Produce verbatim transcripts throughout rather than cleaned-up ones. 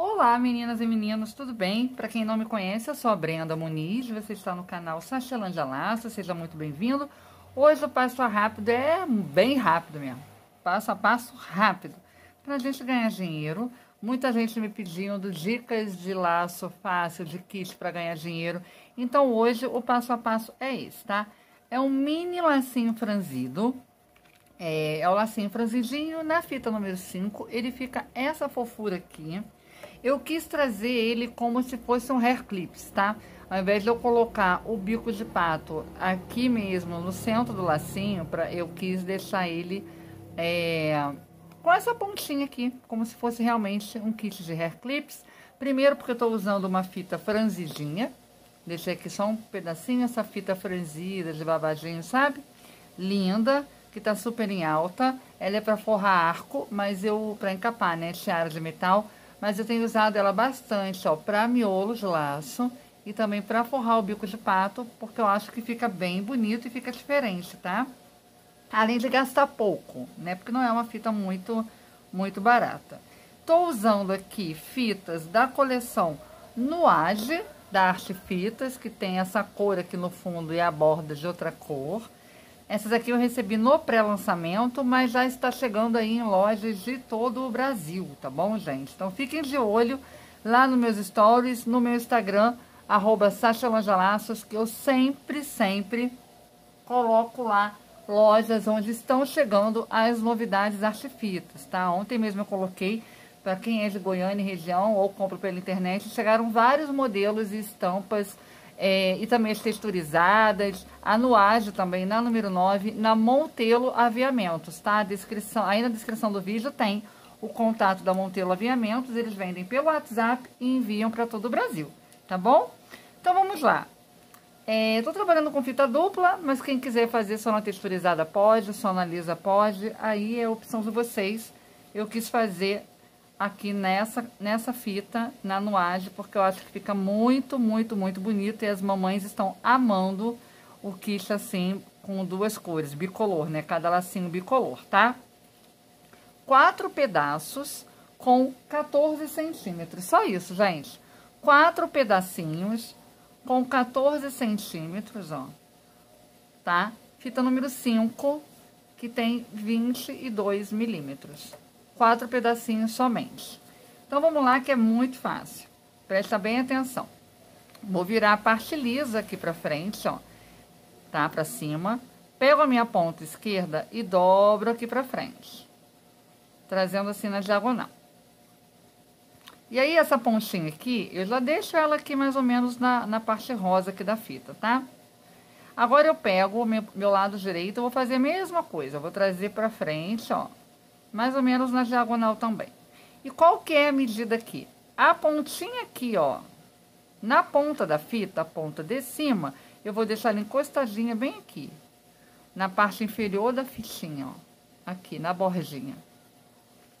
Olá meninas e meninos, tudo bem? Para quem não me conhece, eu sou a Brenda Muniz, você está no canal Sachelândia Laço, seja muito bem-vindo. Hoje o passo rápido é bem rápido mesmo, passo a passo rápido, para a gente ganhar dinheiro. Muita gente me pedindo dicas de laço fácil, de kit para ganhar dinheiro, então hoje o passo a passo é esse, tá? É um mini lacinho franzido, é, é o lacinho franzidinho, na fita número cinco, ele fica essa fofura aqui. Eu quis trazer ele como se fosse um hair clips, tá? Ao invés de eu colocar o bico de pato aqui mesmo, no centro do lacinho, pra, eu quis deixar ele é, com essa pontinha aqui, como se fosse realmente um kit de hair clips. Primeiro porque eu tô usando uma fita franzidinha, deixei aqui só um pedacinho, essa fita franzida de babadinho, sabe? Linda, que tá super em alta, ela é pra forrar arco, mas eu, pra encapar, né, tiara de metal. Mas eu tenho usado ela bastante, ó, pra miolo de laço e também pra forrar o bico de pato, porque eu acho que fica bem bonito e fica diferente, tá? Além de gastar pouco, né? Porque não é uma fita muito, muito barata. Tô usando aqui fitas da coleção Nuage, da Arte Fitas, que tem essa cor aqui no fundo e a borda de outra cor. Essas aqui eu recebi no pré-lançamento, mas já está chegando aí em lojas de todo o Brasil, tá bom, gente? Então, fiquem de olho lá nos meus stories, no meu Instagram, arroba Sachelândia Laços, que eu sempre, sempre coloco lá lojas onde estão chegando as novidades artefitas, tá? Ontem mesmo eu coloquei, para quem é de Goiânia e região, ou compra pela internet, chegaram vários modelos e estampas, É, e também as texturizadas, a Nuage também, na número nove, na Montelo Aviamentos, tá? A descrição, aí na descrição do vídeo tem o contato da Montelo Aviamentos, eles vendem pelo WhatsApp e enviam para todo o Brasil, tá bom? Então, vamos lá. É, tô trabalhando com fita dupla, mas quem quiser fazer só na texturizada pode, só na lisa pode, aí é a opção de vocês. Eu quis fazer aqui nessa, nessa fita, na Nuage, porque eu acho que fica muito, muito, muito bonito, e as mamães estão amando o kit assim, com duas cores, bicolor, né? Cada lacinho bicolor, tá? Quatro pedaços com quatorze centímetros, só isso, gente. Quatro pedacinhos com quatorze centímetros, ó, tá? Fita número cinco, que tem vinte e dois milímetros. Quatro pedacinhos somente. Então, vamos lá, que é muito fácil. Presta bem atenção. Vou virar a parte lisa aqui pra frente, ó. Tá? Pra cima. Pego a minha ponta esquerda e dobro aqui pra frente. Trazendo assim na diagonal. E aí, essa pontinha aqui, eu já deixo ela aqui mais ou menos na, na parte rosa aqui da fita, tá? Agora, eu pego o meu, meu lado direito, eu vou fazer a mesma coisa. Eu vou trazer pra frente, ó. Mais ou menos na diagonal também. E qual que é a medida aqui? A pontinha aqui, ó, na ponta da fita, a ponta de cima, eu vou deixar ela encostadinha bem aqui. Na parte inferior da fitinha, ó, aqui, na bordinha,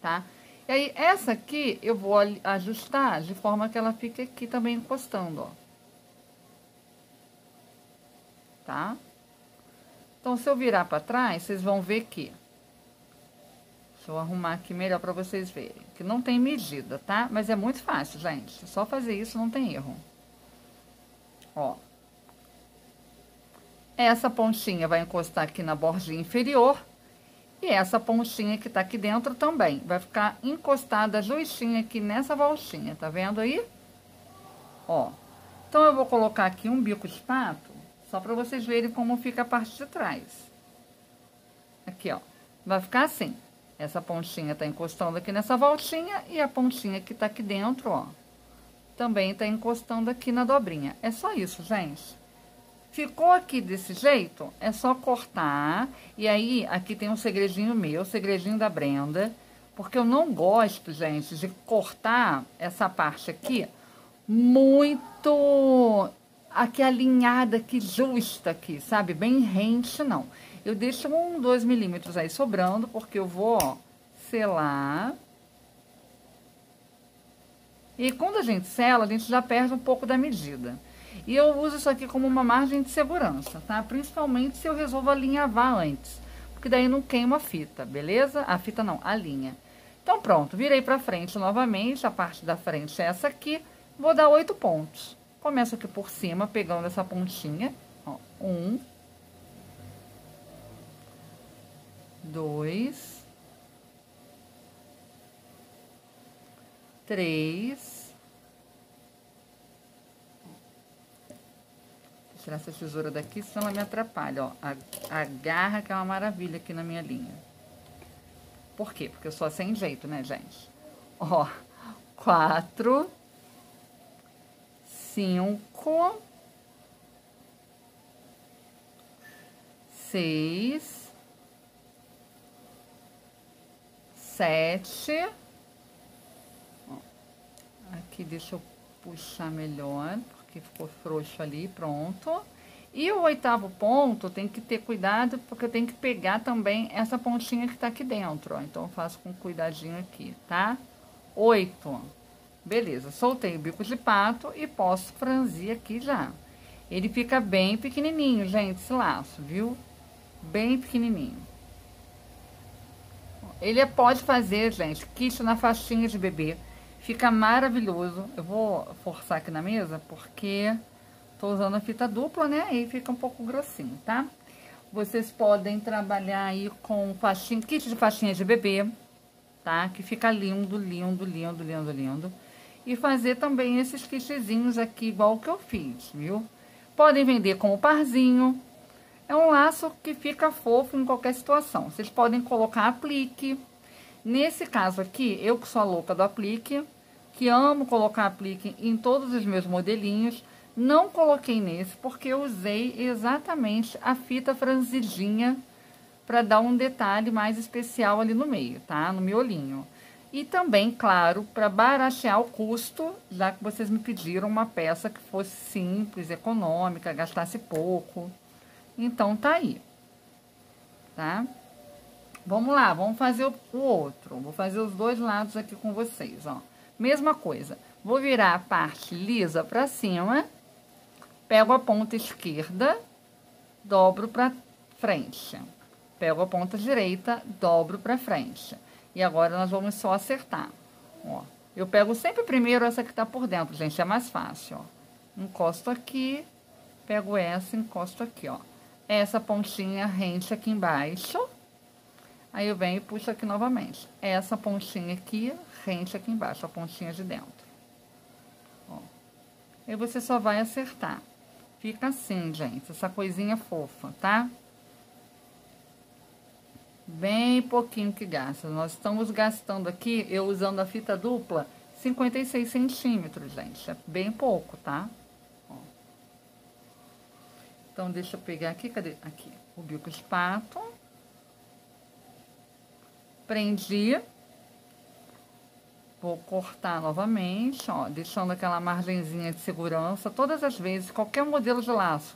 tá? E aí, essa aqui, eu vou ajustar de forma que ela fique aqui também encostando, ó. Tá? Então, se eu virar pra trás, vocês vão ver que... Vou arrumar aqui melhor para vocês verem, que não tem medida, tá? Mas é muito fácil, gente. Só fazer isso, não tem erro. Ó. Essa pontinha vai encostar aqui na bordinha inferior. E essa pontinha que tá aqui dentro também. Vai ficar encostada justinha aqui nessa voltinha, tá vendo aí? Ó. Então, eu vou colocar aqui um bico de pato, só para vocês verem como fica a parte de trás. Aqui, ó. Vai ficar assim. Essa pontinha tá encostando aqui nessa voltinha e a pontinha que tá aqui dentro, ó, também tá encostando aqui na dobrinha. É só isso, gente. Ficou aqui desse jeito, é só cortar. E aí, aqui tem um segredinho meu, segredinho da Brenda, porque eu não gosto, gente, de cortar essa parte aqui muito aqui alinhada, aqui justa aqui, sabe? Bem rente, não. Eu deixo um, dois milímetros aí sobrando, porque eu vou, ó, selar. E quando a gente sela, a gente já perde um pouco da medida. E eu uso isso aqui como uma margem de segurança, tá? Principalmente se eu resolvo alinhavar antes, porque daí não queima a fita, beleza? A fita não, a linha. Então, pronto, virei pra frente novamente, a parte da frente é essa aqui, vou dar oito pontos. Começo aqui por cima, pegando essa pontinha, ó, um, dois, três, vou tirar essa tesoura daqui, senão ela me atrapalha, ó, a, a garra que é uma maravilha aqui na minha linha. Por quê? Porque eu sou sem jeito, né, gente? Ó, quatro, cinco, seis, sete. Aqui deixa eu puxar melhor, porque ficou frouxo ali, pronto. E o oitavo ponto, tem que ter cuidado, porque eu tenho que pegar também essa pontinha que tá aqui dentro, ó. Então, eu faço com cuidadinho aqui, tá? Oito. Beleza, soltei o bico de pato e posso franzir aqui já. Ele fica bem pequenininho, gente, esse laço, viu? Bem pequenininho. Ele pode fazer, gente, kit na faixinha de bebê. Fica maravilhoso. Eu vou forçar aqui na mesa, porque... tô usando a fita dupla, né? Aí fica um pouco grossinho, tá? Vocês podem trabalhar aí com faixinha, kit de faixinha de bebê, tá? Que fica lindo, lindo, lindo, lindo, lindo. E fazer também esses kitzinhos aqui, igual que eu fiz, viu? Podem vender como parzinho. É um laço que fica fofo em qualquer situação. Vocês podem colocar aplique. Nesse caso aqui, eu que sou a louca do aplique, que amo colocar aplique em todos os meus modelinhos, não coloquei nesse, porque eu usei exatamente a fita franzidinha para dar um detalhe mais especial ali no meio, tá? No miolinho. E também, claro, para baratear o custo, já que vocês me pediram uma peça que fosse simples, econômica, gastasse pouco. Então, tá aí, tá? Vamos lá, vamos fazer o outro. Vou fazer os dois lados aqui com vocês, ó. Mesma coisa. Vou virar a parte lisa para cima... pego a ponta esquerda, dobro para frente. Pego a ponta direita, dobro para frente. E agora, nós vamos só acertar, ó. Eu pego sempre primeiro essa que tá por dentro, gente, é mais fácil, ó. Encosto aqui, pego essa, encosto aqui, ó. Essa pontinha rente aqui embaixo, aí eu venho e puxo aqui novamente. Essa pontinha aqui rente aqui embaixo, a pontinha de dentro. Ó, e você só vai acertar. Fica assim, gente, essa coisinha fofa, tá? Bem pouquinho que gasta. Nós estamos gastando aqui, eu usando a fita dupla, cinquenta e seis centímetros, gente. É bem pouco, tá? Ó. Então, deixa eu pegar aqui, cadê? Aqui, o bico de pato. Prendi. Vou cortar novamente, ó, deixando aquela margenzinha de segurança. Todas as vezes, qualquer modelo de laço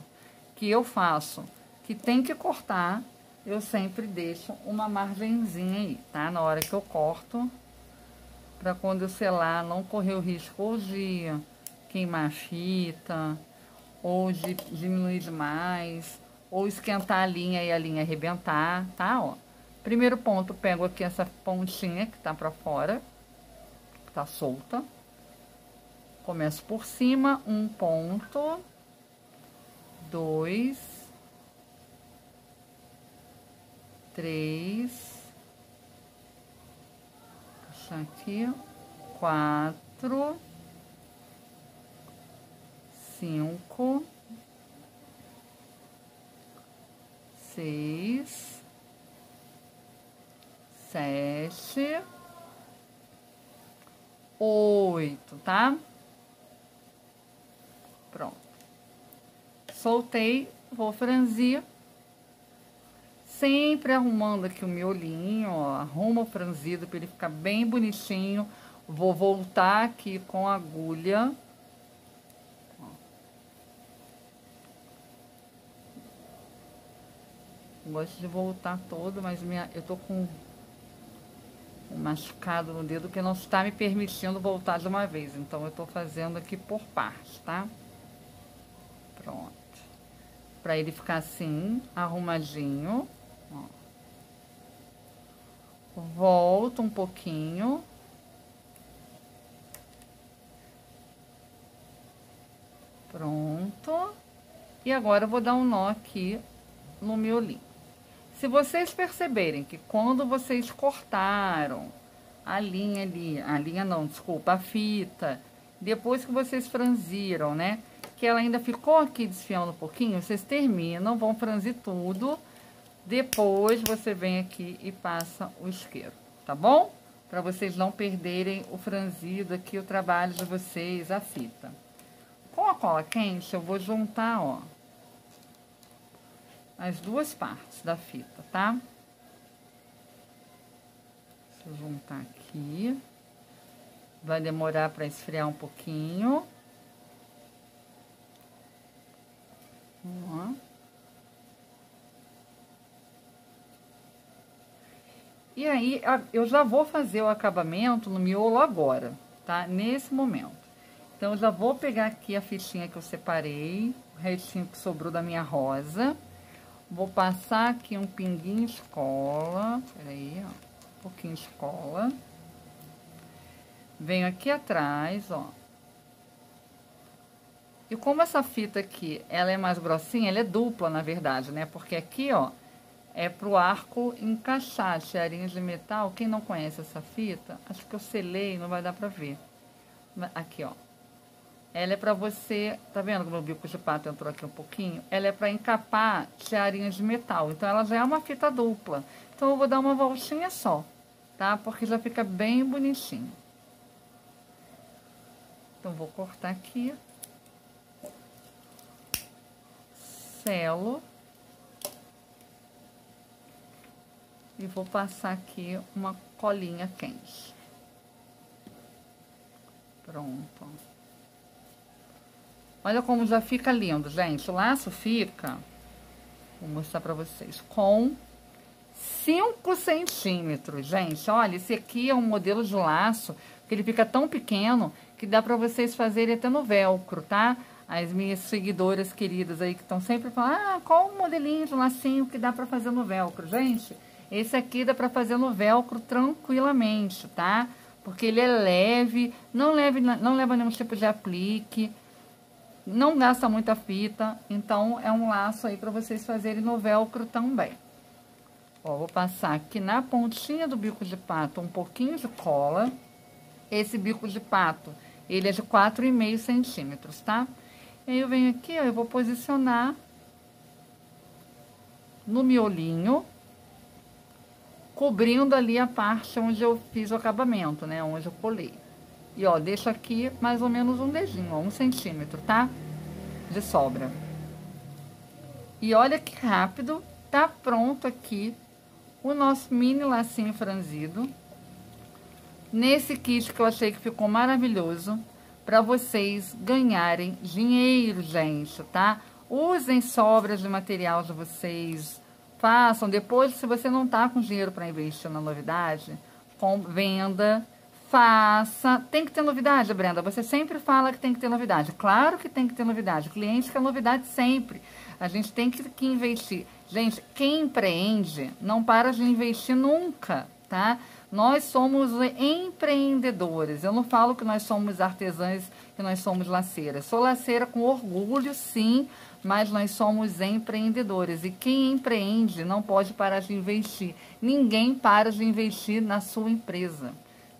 que eu faço, que tem que cortar, eu sempre deixo uma margenzinha aí, tá? Na hora que eu corto, pra quando eu selar, não correr o risco ou de queimar a fita, ou de diminuir demais, ou esquentar a linha e a linha arrebentar, tá? Ó, primeiro ponto, pego aqui essa pontinha que tá pra fora. Tá solta. Começo por cima, um ponto, dois, três, puxar aqui, quatro, cinco, seis, sete, oito, tá? Pronto. Soltei, vou franzir. Sempre arrumando aqui o miolinho, ó. Arrumo o franzido pra ele ficar bem bonitinho. Vou voltar aqui com a agulha. Ó. Gosto de voltar todo, mas minha... eu tô com... machucado no dedo que não está me permitindo voltar de uma vez, então eu tô fazendo aqui por parte, tá? Pronto, pra ele ficar assim, arrumadinho, ó. volto um pouquinho. Pronto. E agora eu vou dar um nó aqui no miolinho. Se vocês perceberem que quando vocês cortaram a linha ali, a linha não, desculpa, a fita, depois que vocês franziram, né? Que ela ainda ficou aqui desfiando um pouquinho, vocês terminam, vão franzir tudo. Depois você vem aqui e passa o isqueiro, tá bom? Para vocês não perderem o franzido aqui, o trabalho de vocês, a fita. Com a cola quente, eu vou juntar, ó, as duas partes da fita, tá? Deixa eu juntar aqui. Vai demorar para esfriar um pouquinho. Ó. E aí, eu já vou fazer o acabamento no miolo agora, tá? Nesse momento. Então, eu já vou pegar aqui a fichinha que eu separei, o restinho que sobrou da minha rosa. Vou passar aqui um pinguinho de cola, peraí, ó, um pouquinho de cola. Venho aqui atrás, ó. E como essa fita aqui, ela é mais grossinha, ela é dupla, na verdade, né? Porque aqui, ó, é pro arco encaixar as tiarinhas de metal. Quem não conhece essa fita, acho que eu selei, não vai dar pra ver. Aqui, ó. Ela é pra você, tá vendo como o bico de pato entrou aqui um pouquinho? Ela é pra encapar tiarinhas de metal, então ela já é uma fita dupla. Então eu vou dar uma voltinha só, tá? Porque já fica bem bonitinho. Então vou cortar aqui. Selo. E vou passar aqui uma colinha quente. Pronto. Olha como já fica lindo, gente. O laço fica, vou mostrar pra vocês, com cinco centímetros, gente. Olha, esse aqui é um modelo de laço, que ele fica tão pequeno, que dá pra vocês fazerem até no velcro, tá? As minhas seguidoras queridas aí, que estão sempre falando, ah, qual o modelinho de lacinho que dá pra fazer no velcro? Gente, esse aqui dá pra fazer no velcro tranquilamente, tá? Porque ele é leve, não, leve, não leva nenhum tipo de aplique, não gasta muita fita, então é um laço aí para vocês fazerem no velcro também. Ó, vou passar aqui na pontinha do bico de pato um pouquinho de cola. Esse bico de pato, ele é de quatro e meio centímetros, tá? E aí eu venho aqui, ó, eu vou posicionar no miolinho, cobrindo ali a parte onde eu fiz o acabamento, né? Onde eu colei. E, ó, deixo aqui mais ou menos um dedinho, ó, um centímetro, tá? De sobra. E olha que rápido, tá pronto aqui o nosso mini lacinho franzido. Nesse kit que eu achei que ficou maravilhoso, pra vocês ganharem dinheiro, gente, tá? Usem sobras de material de vocês, façam. Depois, se você não tá com dinheiro pra investir na novidade, com venda... Faça, tem que ter novidade, Brenda, você sempre fala que tem que ter novidade, claro que tem que ter novidade, o cliente quer novidade sempre, a gente tem que, que investir, gente, quem empreende não para de investir nunca, tá? Nós somos empreendedores, eu não falo que nós somos artesãs, que nós somos laceiras, sou laceira com orgulho sim, mas nós somos empreendedores e quem empreende não pode parar de investir, ninguém para de investir na sua empresa,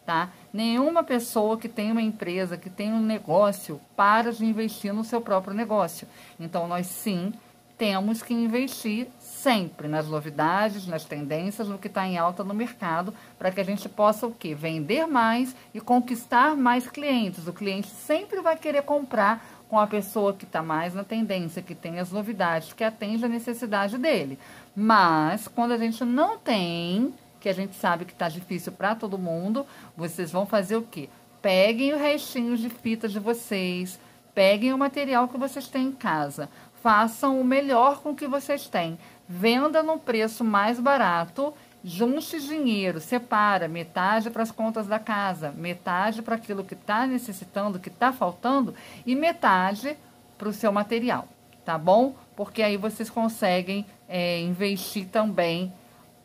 tá? Nenhuma pessoa que tem uma empresa, que tem um negócio, para de investir no seu próprio negócio. Então, nós sim temos que investir sempre nas novidades, nas tendências, no que está em alta no mercado, para que a gente possa o quê? Vender mais e conquistar mais clientes. O cliente sempre vai querer comprar com a pessoa que está mais na tendência, que tem as novidades, que atende a necessidade dele. Mas, quando a gente não tem... que a gente sabe que tá difícil para todo mundo, vocês vão fazer o quê? Peguem o restinho de fita de vocês, peguem o material que vocês têm em casa, façam o melhor com o que vocês têm, venda num preço mais barato, junte dinheiro, separa metade para as contas da casa, metade para aquilo que tá necessitando, que tá faltando, e metade para o seu material, tá bom? Porque aí vocês conseguem é, investir também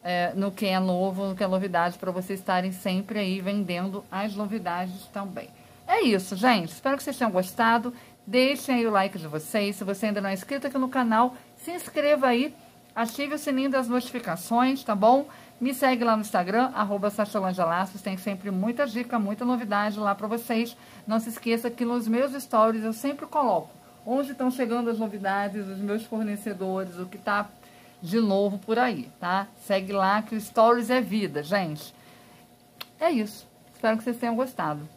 é, no que é novo, no que é novidade, para vocês estarem sempre aí vendendo as novidades também. É isso, gente. Espero que vocês tenham gostado. Deixem aí o like de vocês. Se você ainda não é inscrito aqui no canal, se inscreva aí. Ative o sininho das notificações, tá bom? Me segue lá no Instagram, arroba Sachelândia Laço. Tem sempre muita dica, muita novidade lá pra vocês. Não se esqueça que nos meus stories eu sempre coloco onde estão chegando as novidades, os meus fornecedores, o que tá de novo por aí, tá? Segue lá que o stories é vida, gente. É isso. Espero que vocês tenham gostado.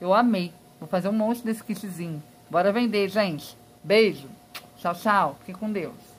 Eu amei. Vou fazer um monte desse kitzinho. Bora vender, gente. Beijo. Tchau, tchau. Fique com Deus.